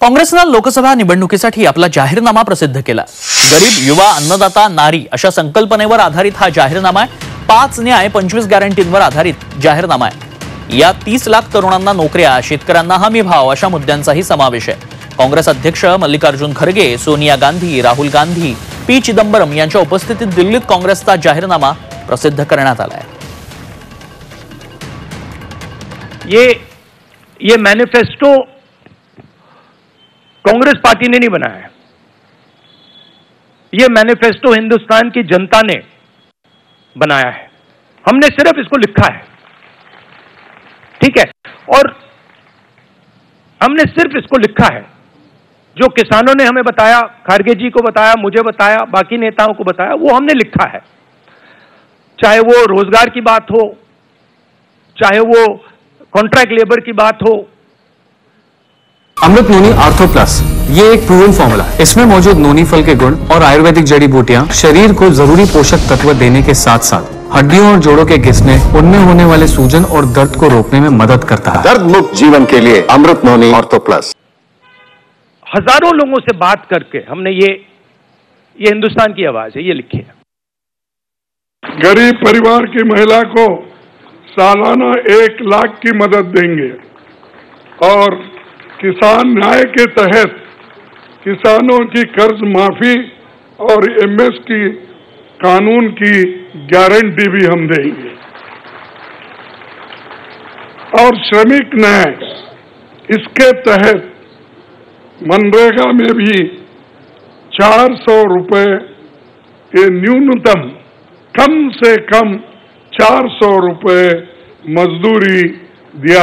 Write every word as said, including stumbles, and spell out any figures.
काँग्रेसनं लोकसभा निवडणुकीसाठी आपला जाहीरनामा प्रसिद्ध केला। गरीब, युवा, अन्नदाता, नारी अशा संकल्पनेवर आधारित हा जाहीरनामा आहे। पाच न्याय पंचवीस गॅरंटींवर आधारित जाहीरनामा आहे। या तीस लाख तरुणांना नोकऱ्या, शेतकऱ्यांना हमी भाव अशा मुद्द्यांचाही समावेश आहे। काँग्रेस अध्यक्ष अल्लिकार्जुन खरगे, सोनिया गांधी, राहुल गांधी, पी चिदंबरम यांच्या उपस्थितीत दिल्लीत काँग्रेसचा जाहीरनामा प्रसिद्ध करण्यात आला आहे। ये ये मैनिफेस्टो कांग्रेस पार्टी ने नहीं बनाया है। ये मैनिफेस्टो हिंदुस्तान की जनता ने बनाया है। हमने सिर्फ इसको लिखा है, ठीक है, और हमने सिर्फ इसको लिखा है। जो किसानों ने हमें बताया, खारगे जी को बताया, मुझे बताया, बाकी नेताओं को बताया, वो हमने लिखा है। चाहे वो रोजगार की बात हो, चाहे वो कॉन्ट्रैक्ट लेबर की बात हो। अमृत नोनी आर्थोप्लस ये एक प्रूवन फॉर्मूला है। इसमें मौजूद नोनी फल के गुण और आयुर्वेदिक जड़ी बूटियाँ शरीर को जरूरी पोषक तत्व देने के साथ साथ हड्डियों और जोड़ों के घिसने, उनमें होने वाले सूजन और दर्द को रोकने में मदद करता है। दर्द मुक्त जीवन के लिए अमृत नोनी आर्थोप्लस। हजारों लोगों से बात करके हमने ये ये हिंदुस्तान की आवाज है, ये लिखी है। गरीब परिवार की महिला को सालाना एक लाख की मदद देंगे और किसान न्याय के तहत किसानों की कर्ज माफी और एम एस टी कानून की गारंटी भी हम देंगे और श्रमिक न्याय, इसके तहत मनरेगा में भी चार सौ रुपये के न्यूनतम कम से कम चार सौ रुपये मजदूरी दिया।